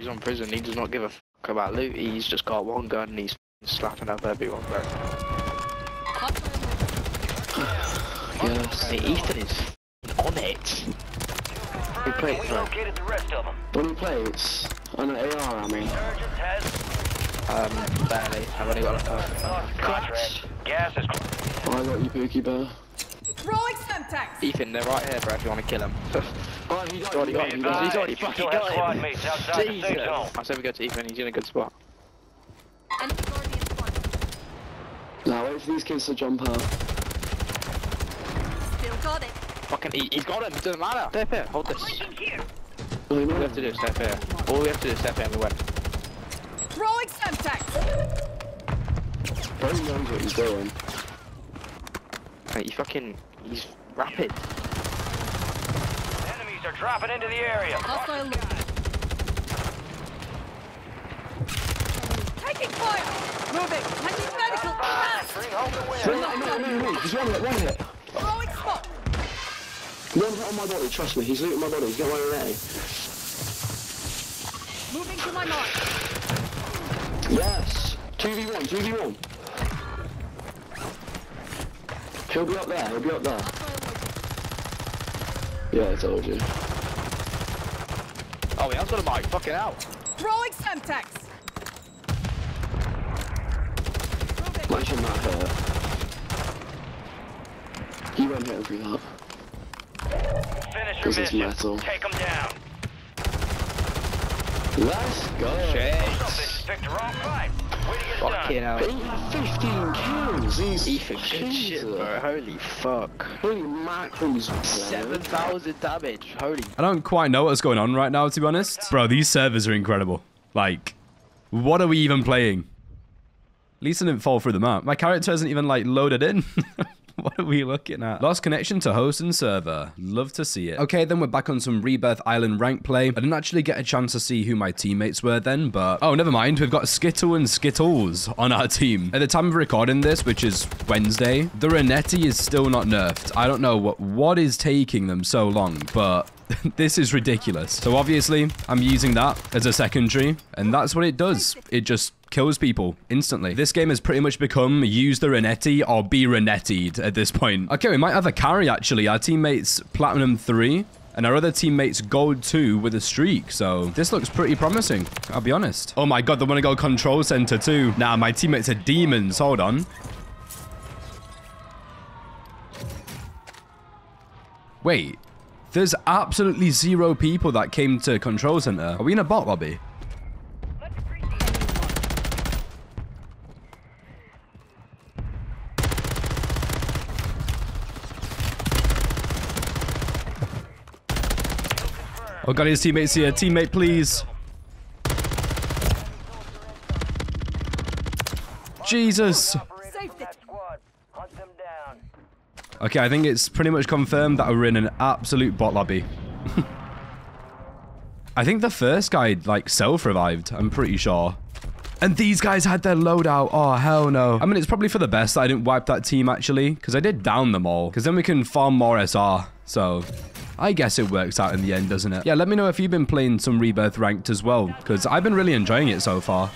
He's on prison, he does not give a fuck about loot, he's just got one gun and he's slapping up everyone, bro. Yes, Ethan is on it. Blue plates, bro. Blue plates? On an AR, I mean. Barely. I've only got a clutch. Oh, I got you, Pookie Bear. Throwing Semtex! Ethan, they're right here, bro, if you want to kill him. Oh, he's already fucking got him. Jesus. I said we go to Ethan, he's in a good spot. Now wait for these kids to jump out. Still got it. Fucking, he's got him, it doesn't matter. Step here, hold this. All we have to do is step here. All we have to do is step here and we win. Throwing Semtex! Bro knows what he's doing. Mate, he fucking... he's rapid. Enemies are dropping into the area. Taking fire! Moving! Taking medical! Bring home the win! No, he's one hit. Throwing spot! One hit on my body, trust me. He's looting my body. Get away already. Moving to my mark. Yes! 2v1, 2v1. He'll be up there, he'll be up there. Yeah, I told you. Oh, he has got a mic, fucking out. Throwing Semtex! Imagine that hurt. He won't hit him through that. Finish your mission. Metal. Take him down. Let's go. Shit. Fucking hell. 15 kills. He's Ethan, good shit, bro. Holy fuck. Holy macros. 7,000 damage. Holy. I don't quite know what's going on right now, to be honest. Bro, these servers are incredible. Like, what are we even playing? At least I didn't fall through the map. My character isn't even, like, loaded in. What are we looking at? Lost connection to host and server. Love to see it. Okay, then we're back on some Rebirth Island rank play. I didn't actually get a chance to see who my teammates were then, but... oh, never mind. We've got Skittle and Skittles on our team. At the time of recording this, which is Wednesday, the Renetti is still not nerfed. I don't know what is taking them so long, but... this is ridiculous. So obviously, I'm using that as a secondary, and that's what it does. It just... kills people instantly. This game has pretty much become use the Renetti or be Renettied at this point. Okay, we might have a carry actually. Our teammate's Platinum 3 and our other teammate's Gold 2 with a streak. So this looks pretty promising, I'll be honest. Oh my God, they want to go Control Center too. Nah, my teammates are demons. Hold on. Wait, there's absolutely zero people that came to Control Center. Are we in a bot lobby? Oh God, his teammate's here. Teammate, please. Jesus. Okay, I think it's pretty much confirmed that we're in an absolute bot lobby. I think the first guy, like, self-revived, I'm pretty sure. And these guys had their loadout. Oh, hell no. I mean, it's probably for the best that I didn't wipe that team, actually, because I did down them all, because then we can farm more SR, so... I guess it works out in the end, doesn't it? Yeah, let me know if you've been playing some Rebirth Ranked as well, because I've been really enjoying it so far.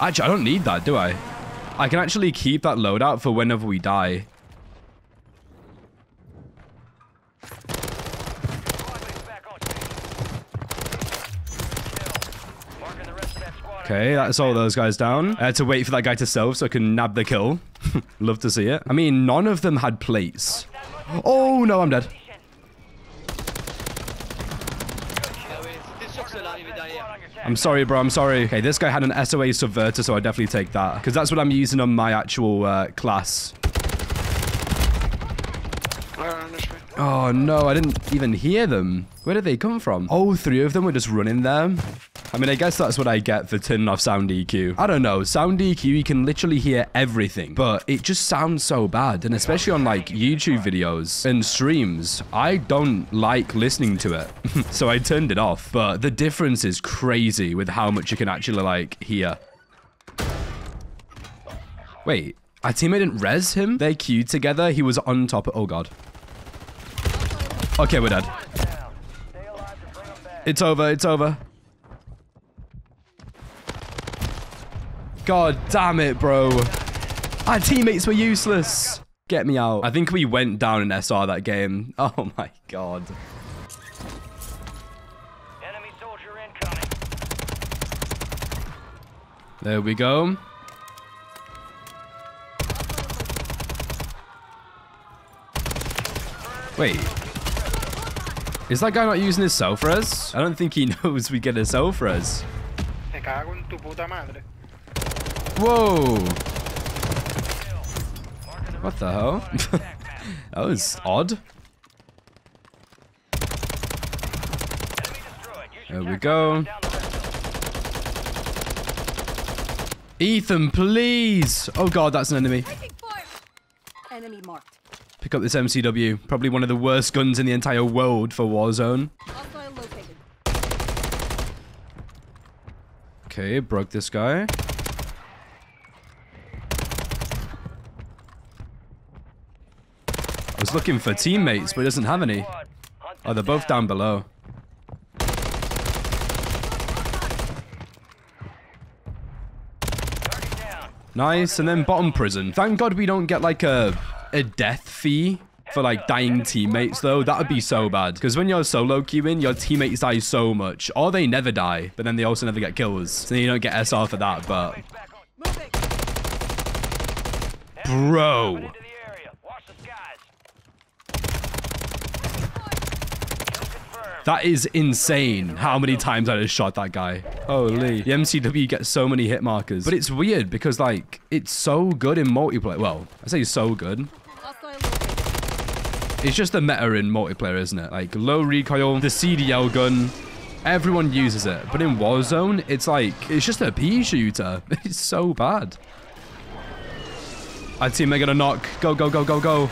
Actually, I don't need that, do I? I can actually keep that loadout for whenever we die. Okay, that's all those guys down. I had to wait for that guy to self so I can nab the kill. Love to see it. I mean, none of them had plates. Oh, no, I'm dead. I'm sorry, bro. I'm sorry. Okay, this guy had an SOA Subverter, so I'll definitely take that. Because that's what I'm using on my actual class. Oh, no. I didn't even hear them. Where did they come from? Oh, three of them were just running there. I mean, I guess that's what I get for turning off sound EQ. I don't know. Sound EQ, you can literally hear everything, but it just sounds so bad. And especially on like YouTube videos and streams, I don't like listening to it. So I turned it off, but the difference is crazy with how much you can actually like hear. Wait, our teammate didn't res him? They queued together. He was on top of, oh God. Okay, we're dead. It's over, it's over. God damn it, bro. Our teammates were useless. Get me out. I think we went down in SR that game. Oh my God. Enemy soldier incoming. There we go. Wait. Is that guy not using his self-res? I don't think he knows we get a self-res. Whoa. What the hell? That was odd. There we go. Ethan, please. Oh, God, that's an enemy. Pick up this MCW. Probably one of the worst guns in the entire world for Warzone. Okay, broke this guy. I was looking for teammates, but he doesn't have any. Oh, they're both down below. Nice, and then bottom prison. Thank God we don't get like a death fee for like dying teammates though. That would be so bad, because when you're solo queuing, your teammates die so much, or they never die, but then they also never get kills, so you don't get SR for that. But bro, that is insane how many times I just shot that guy. Holy. The MCW gets so many hit markers. But it's weird because, like, it's so good in multiplayer. Well, I say so good. It's just the meta in multiplayer, isn't it? Like, low recoil, the CDL gun. Everyone uses it. But in Warzone, it's like, it's just a pea shooter. It's so bad. Our team are gonna knock. Go, go, go, go, go.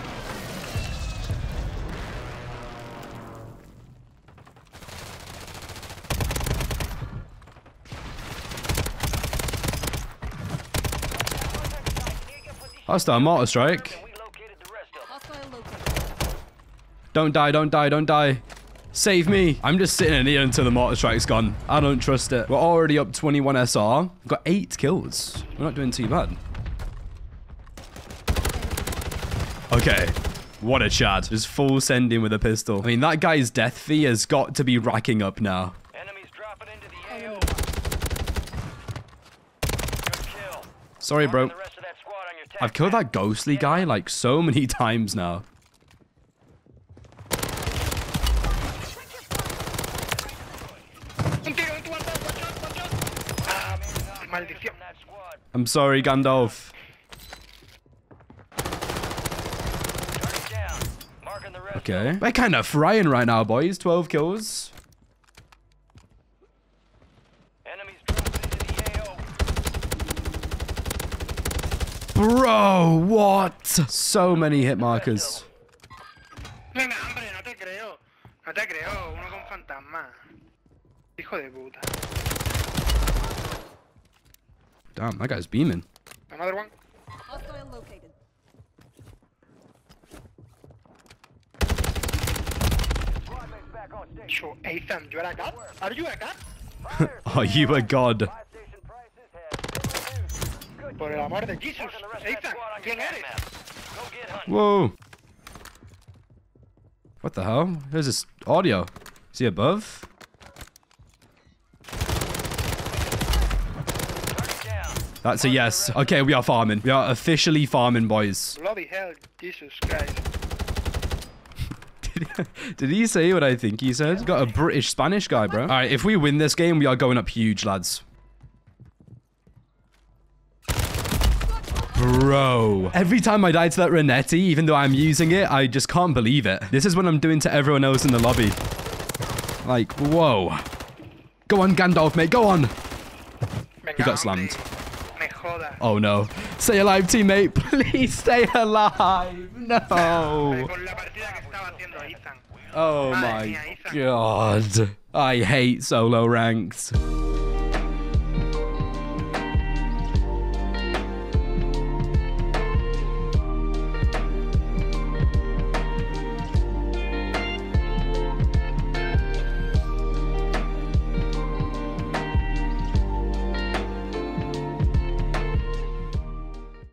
Hostile mortar strike. Don't die, don't die, don't die. Save me. I'm just sitting in here until the mortar strike's gone. I don't trust it. We're already up 21 SR. We've got 8 kills. We're not doing too bad. Okay. What a chad. Just full sending with a pistol. I mean, that guy's death fee has got to be racking up now. Enemies dropping into the AO. Good kill. Sorry, bro. I've killed that ghostly guy like so many times now. I'm sorry, Gandalf. Okay. We're kind of frying right now, boys. 12 kills. Bro, what? So many hit markers. Damn, that guy's beaming. Another one. Are you a god? Are you a god? Whoa. What the hell? There's this audio. Is he above? That's a yes. Okay, we are farming. We are officially farming, boys. Bloody hell, Jesus Christ. Did he say what I think he said? Got a British Spanish guy, bro. All right, if we win this game, we are going up huge, lads. Bro, every time I die to that Renetti, even though I'm using it, I just can't believe it. This is what I'm doing to everyone else in the lobby. Like, whoa. Go on, Gandalf, mate, go on. He got slammed. Oh, no. Stay alive, teammate. Please stay alive. No. Oh, my God. I hate solo ranks.